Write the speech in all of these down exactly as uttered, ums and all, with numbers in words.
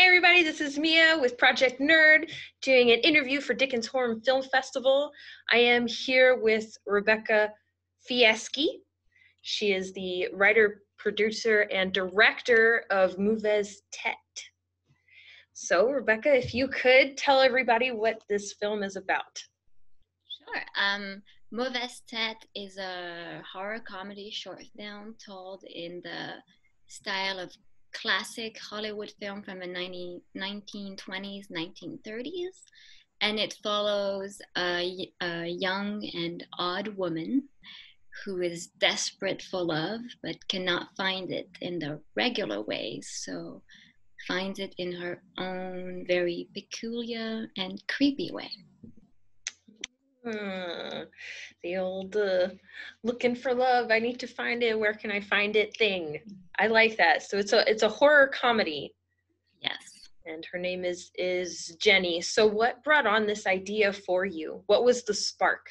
Hey everybody, this is Mia with Project Nerd doing an interview for Dicken's Horror Film Festival. I am here with Rebekah Fieschi. She is the writer, producer, and director of Mauvaises Têtes. So Rebekah, if you could tell everybody what this film is about. Sure. Um, Mauvaises Têtes is a horror comedy short film told in the style of classic Hollywood film from the nineteen twenties, nineteen thirties, and it follows a, a young and odd woman who is desperate for love but cannot find it in the regular ways, so finds it in her own very peculiar and creepy way. Hmm. The old uh, looking for love, I need to find it, where can I find it thing. I like that. So it's a it's a horror comedy. Yes. And her name is is Jenny. So what brought on this idea for you? What was the spark?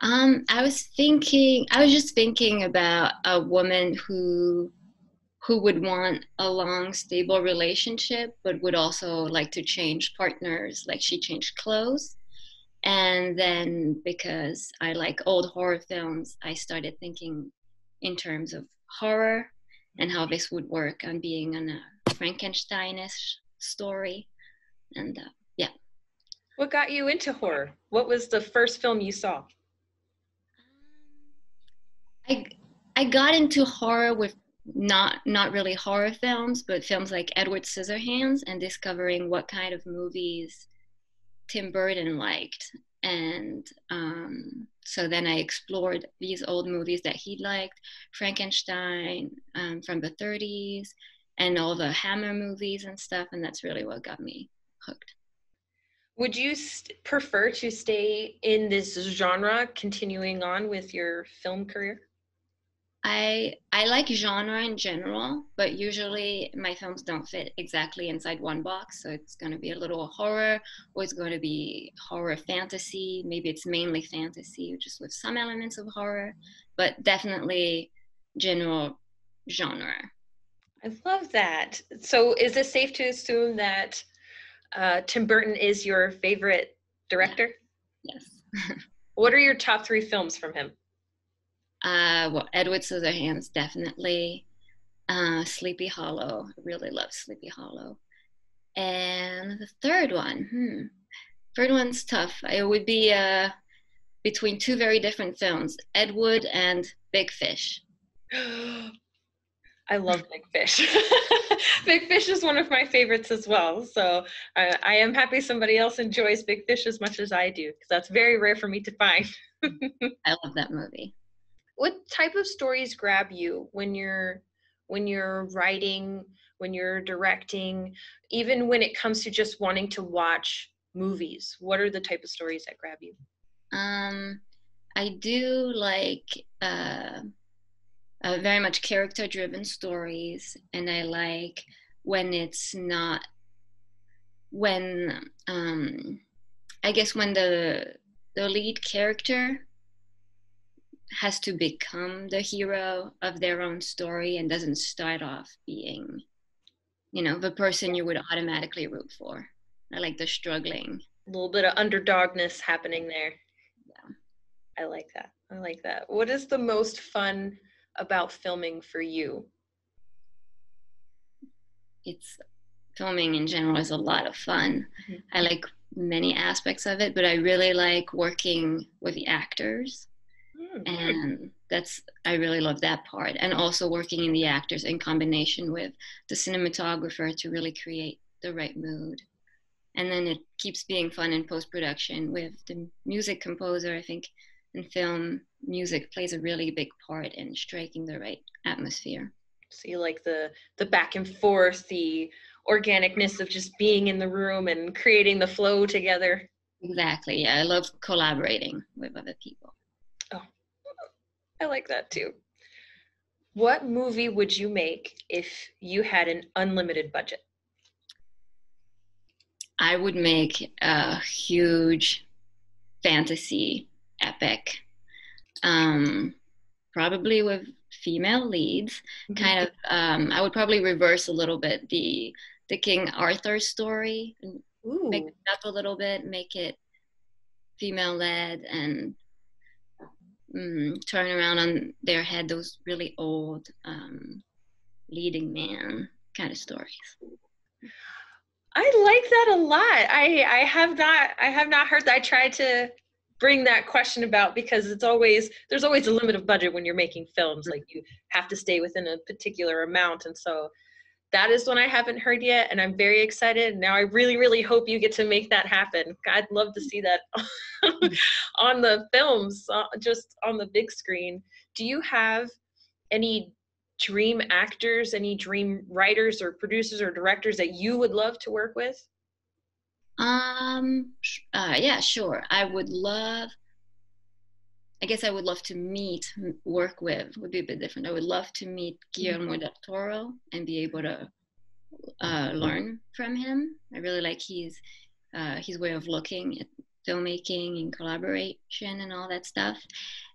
Um, I was thinking I was just thinking about a woman who who would want a long, stable relationship but would also like to change partners, like she changed clothes. And then because I like old horror films, I started thinking in terms of horror and how this would work on being on a Frankenstein-ish story. And uh, yeah. What got you into horror? What was the first film you saw? I, I got into horror with not, not really horror films, but films like Edward Scissorhands, and discovering what kind of movies Tim Burton liked, and um, so then I explored these old movies that he liked, Frankenstein um, from the thirties, and all the Hammer movies and stuff, and that's really what got me hooked. Would you st- prefer to stay in this genre, continuing on with your film career? I, I like genre in general, but usually my films don't fit exactly inside one box. So it's going to be a little horror, or it's going to be horror fantasy. Maybe it's mainly fantasy, just with some elements of horror, but definitely general genre. I love that. So is it safe to assume that uh, Tim Burton is your favorite director? Yeah. Yes. What are your top three films from him? Uh, well, Edward Scissorhands, definitely. Uh, Sleepy Hollow. I really love Sleepy Hollow. And the third one. Hmm. Third one's tough. It would be uh, between two very different films, Ed Wood and Big Fish. I love Big Fish. Big Fish is one of my favorites as well. So I, I am happy somebody else enjoys Big Fish as much as I do, because that's very rare for me to find. I love that movie. What type of stories grab you when you're when you're writing, when you're directing, even when it comes to just wanting to watch movies? What are the type of stories that grab you? Um, I do like uh, uh, very much character-driven stories, and I like when it's not when um, I guess when the the lead character has to become the hero of their own story and doesn't start off being, you know, the person you would automatically root for. I like the struggling. A little bit of underdogness happening there. Yeah. I like that. I like that. What is the most fun about filming for you? It's, filming in general is a lot of fun. Mm-hmm. I like many aspects of it, but I really like working with the actors. And that's, I really love that part. And also working in the actors in combination with the cinematographer to really create the right mood. And then it keeps being fun in post-production with the music composer. I think in film, music plays a really big part in striking the right atmosphere. So you like the, the back and forth, the organicness of just being in the room and creating the flow together. Exactly. Yeah, I love collaborating with other people. Oh, I like that too. What movie would you make if you had an unlimited budget? I would make a huge fantasy epic, um, probably with female leads. Mm-hmm. Kind of, um, I would probably reverse a little bit the the King Arthur story and Ooh. Make it up a little bit, make it female-led, and mm, turn around on their head those really old um, leading man kind of stories. I like that a lot. I, I have not I have not heard that. I tried to bring that question about because it's always, there's always a limit of budget when you're making films, like you have to stay within a particular amount. And so that is one I haven't heard yet. And I'm very excited. Now I really, really hope you get to make that happen. I'd love to see that on the films, uh, just on the big screen. Do you have any dream actors, any dream writers or producers or directors that you would love to work with? Um, uh, yeah, sure. I would love, I guess I would love to meet, work with, would be a bit different. I would love to meet Guillermo del Toro and be able to uh, learn from him. I really like his, uh, his way of looking at filmmaking and collaboration and all that stuff.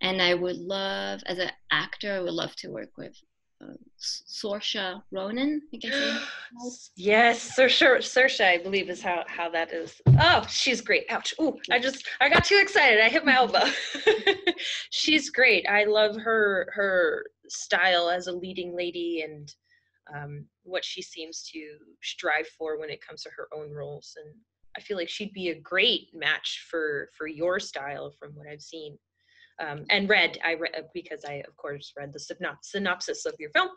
And I would love, as an actor, I would love to work with Uh, Saoirse Ronan, I think I say. Yes, Saoirse, Saoirse, I believe is how, how that is. Oh, she's great. Ouch. Ooh, I just, I got too excited. I hit my elbow. She's great. I love her, her style as a leading lady and um, what she seems to strive for when it comes to her own roles. And I feel like she'd be a great match for, for your style from what I've seen. Um, and read, I re because I, of course, read the synops synopsis of your film.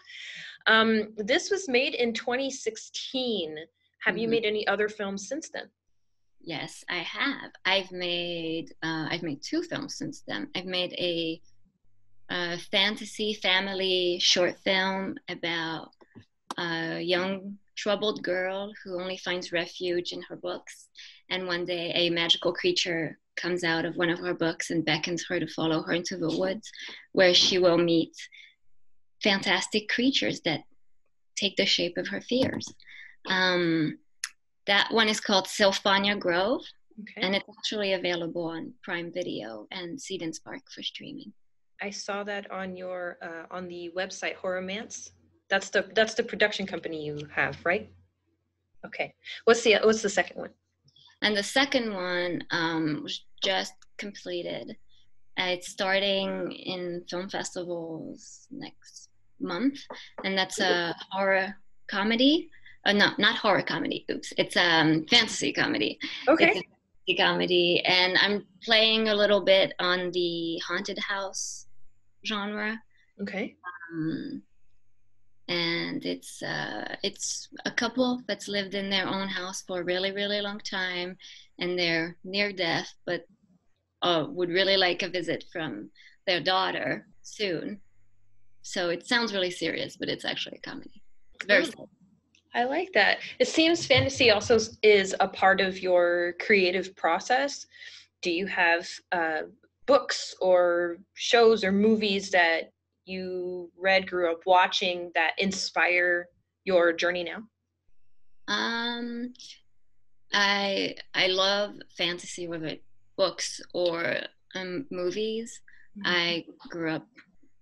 Um, this was made in twenty sixteen. Have mm-hmm. you made any other films since then? Yes, I have. I've made, uh, I've made two films since then. I've made a, a fantasy family short film about a young troubled girl who only finds refuge in her books. And one day a magical creature comes out of one of her books and beckons her to follow her into the woods, where she will meet fantastic creatures that take the shape of her fears. Um, that one is called Sylphania Grove, okay. and it's actually available on Prime Video and Seed and Spark for streaming. I saw that on your uh, on the website Horromance. That's the that's the production company you have, right? Okay. What's the what's the second one? And the second one um, was just completed. Uh, it's starting in film festivals next month, and that's a horror comedy. Uh, no, not horror comedy. Oops, it's a um, fantasy comedy. Okay. It's a fantasy comedy, and I'm playing a little bit on the haunted house genre. Okay. Um, And it's uh, it's a couple that's lived in their own house for a really, really long time, and they're near death, but uh, would really like a visit from their daughter soon. So it sounds really serious, but it's actually a comedy. It's very cool. I like that. It seems fantasy also is a part of your creative process. Do you have uh, books or shows or movies that you read, grew up watching, that inspire your journey now? Um, I I love fantasy, whether books or um, movies. Mm-hmm. I grew up,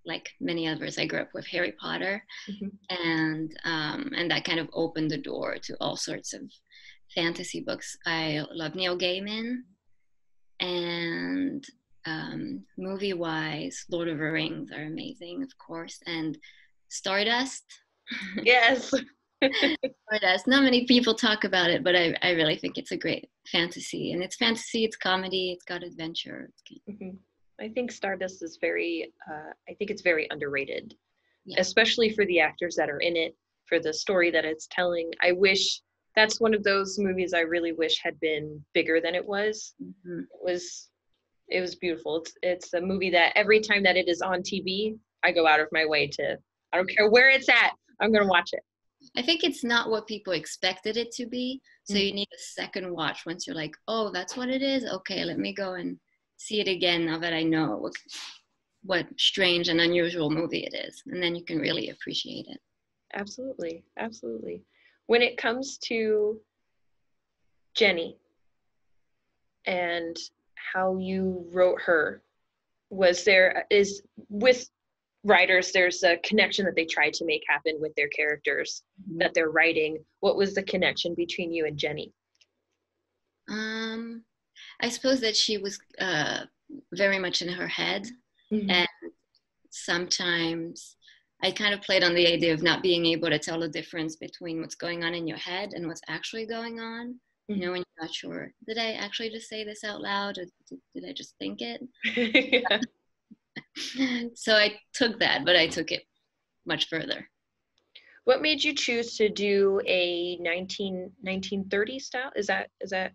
like many others, I grew up with Harry Potter, mm-hmm. and um, and that kind of opened the door to all sorts of fantasy books. I love Neil Gaiman, and Um, movie-wise, Lord of the Rings are amazing, of course, and Stardust. Yes. Stardust. Not many people talk about it, but I, I really think it's a great fantasy. And it's fantasy, it's comedy, it's got adventure. Mm-hmm. I think Stardust is very, uh, I think it's very underrated, yeah. especially for the actors that are in it, for the story that it's telling. I wish, that's one of those movies I really wish had been bigger than it was. Mm-hmm. It was... It was beautiful. It's, it's a movie that every time that it is on T V, I go out of my way to, I don't care where it's at, I'm going to watch it. I think it's not what people expected it to be. So mm-hmm. you need a second watch once you're like, oh, that's what it is. Okay, let me go and see it again now that I know what, what strange and unusual movie it is. And then you can really appreciate it. Absolutely. Absolutely. When it comes to Jenny and how you wrote her, was there is with writers, there's a connection that they try to make happen with their characters mm-hmm. that they're writing. What was the connection between you and Jenny? Um, I suppose that she was uh, very much in her head. Mm-hmm. And sometimes I kind of played on the idea of not being able to tell the difference between what's going on in your head and what's actually going on. Mm-hmm. You know, when you're not sure, did I actually just say this out loud or did, did I just think it? Yeah. So I took that, but I took it much further. What made you choose to do a nineteen thirty style? Is that, is that,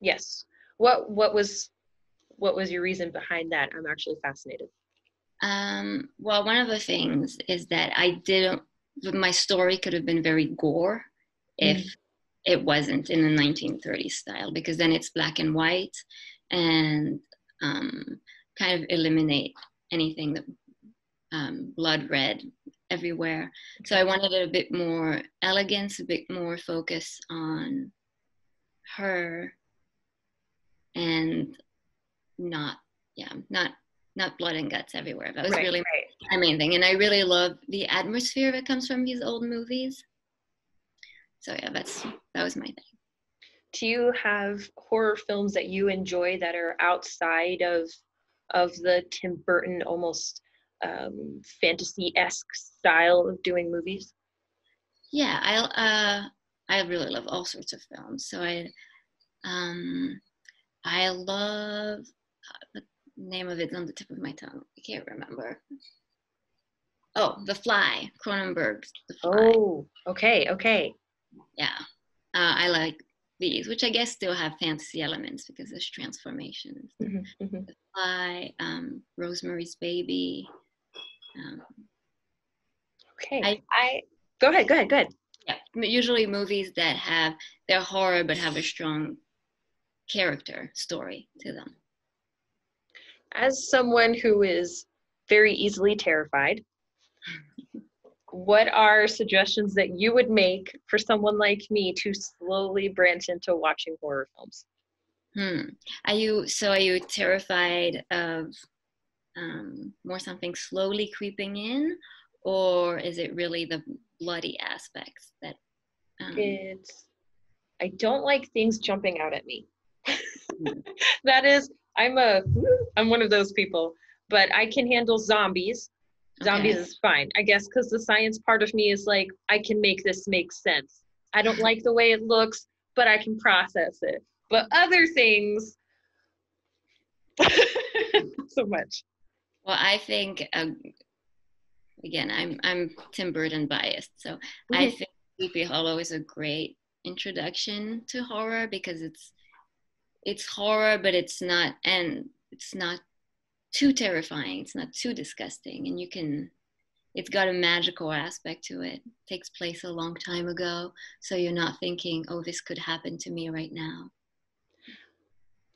yes. What, what was, what was your reason behind that? I'm actually fascinated. Um, well, one of the things is that I didn't, my story could have been very gore mm-hmm. if it wasn't in the nineteen thirties style, because then it's black and white and um, kind of eliminate anything that um, blood red everywhere. So I wanted a bit more elegance, a bit more focus on her and not, yeah, not, not blood and guts everywhere. That was right, really right. my main thing. And I really love the atmosphere that comes from these old movies. So yeah, that's, that was my thing. Do you have horror films that you enjoy that are outside of of the Tim Burton almost um, fantasy-esque style of doing movies? Yeah, I uh, I really love all sorts of films. So I um, I love uh, the name of it on the tip of my tongue. I can't remember. Oh, The Fly, Cronenberg's The Fly. Oh, okay, okay. Yeah, uh, I like these, which I guess still have fantasy elements because there's transformations. Mm-hmm, mm-hmm. The Fly, um, Rosemary's Baby. Um, okay, I, I go ahead, go ahead, go ahead. Yeah, usually movies that have their horror but have a strong character story to them. As someone who is very easily terrified, what are suggestions that you would make for someone like me to slowly branch into watching horror films? Hmm. Are you, so are you terrified of um, more something slowly creeping in, or is it really the bloody aspects that? Um... It's, I don't like things jumping out at me. That is, I'm a, I'm one of those people, but I can handle zombies. Zombies okay. is fine, I guess, because the science part of me is like, I can make this make sense. I don't like the way it looks, but I can process it. But other things, so much. Well, I think, um, again, I'm I'm Tim Burton biased, so mm-hmm. I think Sleepy Hollow is a great introduction to horror because it's it's horror, but it's not, and it's not too terrifying, it's not too disgusting, and you can, it's got a magical aspect to it. It takes place a long time ago, so you're not thinking, oh, this could happen to me right now.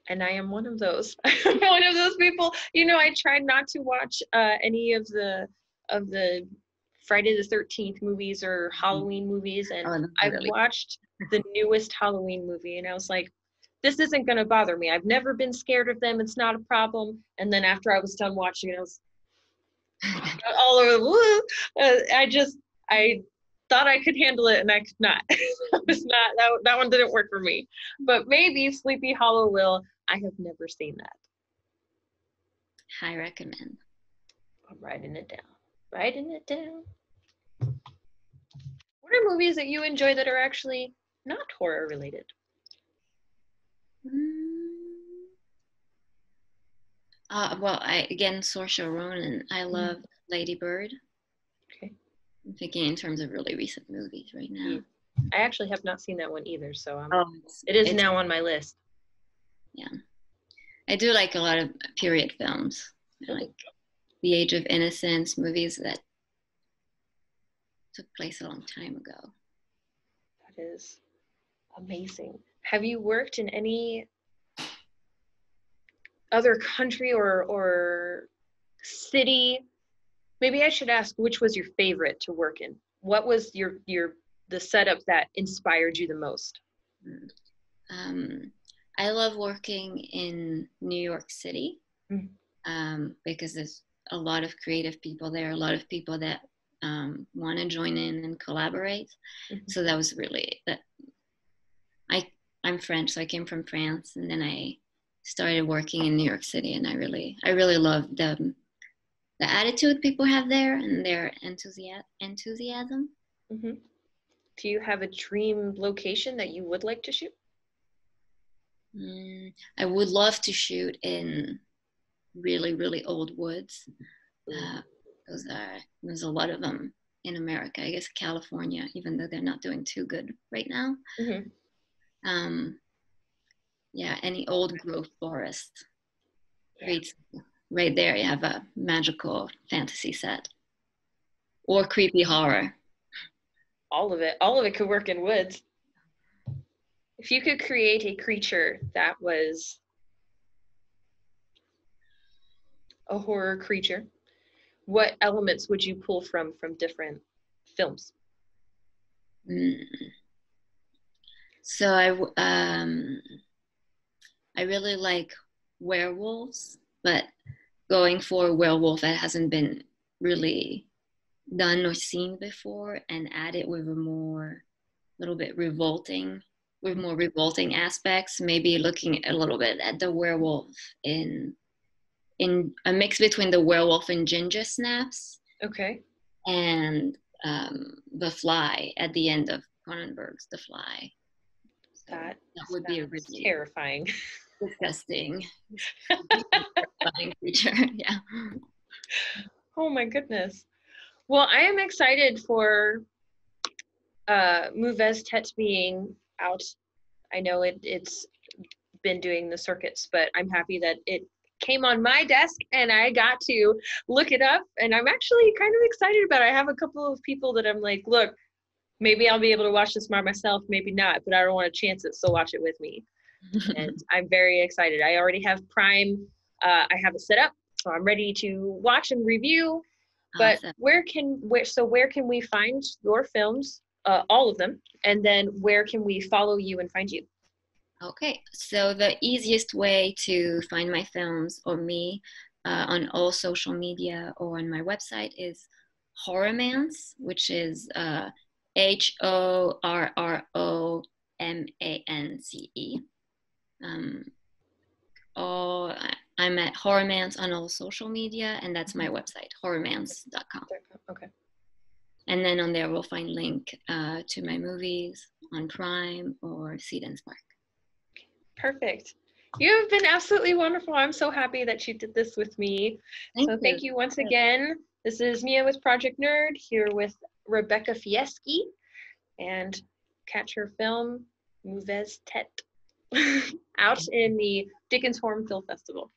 And I am one of those I'm one of those people, you know. I tried not to watch uh any of the of the Friday the thirteenth movies or Halloween movies, and oh, I've really watched the newest Halloween movie, and I was like, this isn't going to bother me. I've never been scared of them. It's not a problem. And then after I was done watching, I was all over the woo. Uh, I just, I thought I could handle it and I could not. It was not, that, that one didn't work for me. But maybe Sleepy Hollow will. I have never seen that. I recommend. I'm writing it down. Writing it down. What are movies that you enjoy that are actually not horror related? Uh, well, I, again, Saoirse Ronan. I love mm-hmm. Lady Bird. Okay. I'm thinking in terms of really recent movies right now. Yeah. I actually have not seen that one either, so I'm, oh, it is now on my list. Yeah. I do like a lot of period films. I like The Age of Innocence, movies that took place a long time ago. That is amazing. Have you worked in any other country or or city? Maybe I should ask, which was your favorite to work in? What was your your the setup that inspired you the most? Um, I love working in New York City mm-hmm. um, because there's a lot of creative people there, a lot of people that um, want to join in and collaborate. Mm-hmm. So that was really, that. I, I'm French, so I came from France, and then I started working in New York City, and I really, I really loved the, the attitude people have there and their enthusiasm. enthusiasm. Mm-hmm. Do you have a dream location that you would like to shoot? Mm, I would love to shoot in really, really old woods. Uh, those are, there's a lot of them in America, I guess California, even though they're not doing too good right now. Mm-hmm. Um, yeah, any old growth forest. Yeah. Right, right there you have a magical fantasy set. Or creepy horror. All of it. All of it could work in woods. If you could create a creature that was a horror creature, what elements would you pull from from different films? Mm. So I, um, I really like werewolves, but going for a werewolf that hasn't been really done or seen before, and add it with a more, little bit revolting, with more revolting aspects, maybe looking a little bit at the werewolf in in a mix between the werewolf and Ginger Snaps. Okay. And um, The Fly, at the end of Cronenberg's The Fly. So that that would be a really terrifying, disgusting, terrifying creature. Yeah. Oh my goodness. Well, I am excited for uh, Mauvaises Têtes being out. I know it, it's been doing the circuits, but I'm happy that it came on my desk and I got to look it up. And I'm actually kind of excited about it. I have a couple of people that I'm like, look, maybe I'll be able to watch this by myself, maybe not, but I don't want to chance it, so watch it with me. And I'm very excited. I already have Prime. Uh, I have it set up, so I'm ready to watch and review. But awesome. where can where so where can we find your films, uh, all of them, and then where can we follow you and find you? Okay, so the easiest way to find my films or me uh, on all social media or on my website is Horromance, which is uh, H O R R O M A N C E. Um, all. I'm at Horromance on all social media, and that's my website, horromance dot com. Okay. And then on there, we'll find link uh, to my movies on Prime or Seed and Spark. Perfect. You have been absolutely wonderful. I'm so happy that you did this with me. Thank so you. Thank you once again. This is Mia with Project Nerd, here with Rebekah Fieschi, and catch her film, Mauvaises Têtes, out in the Dicken's Horror Film Festival.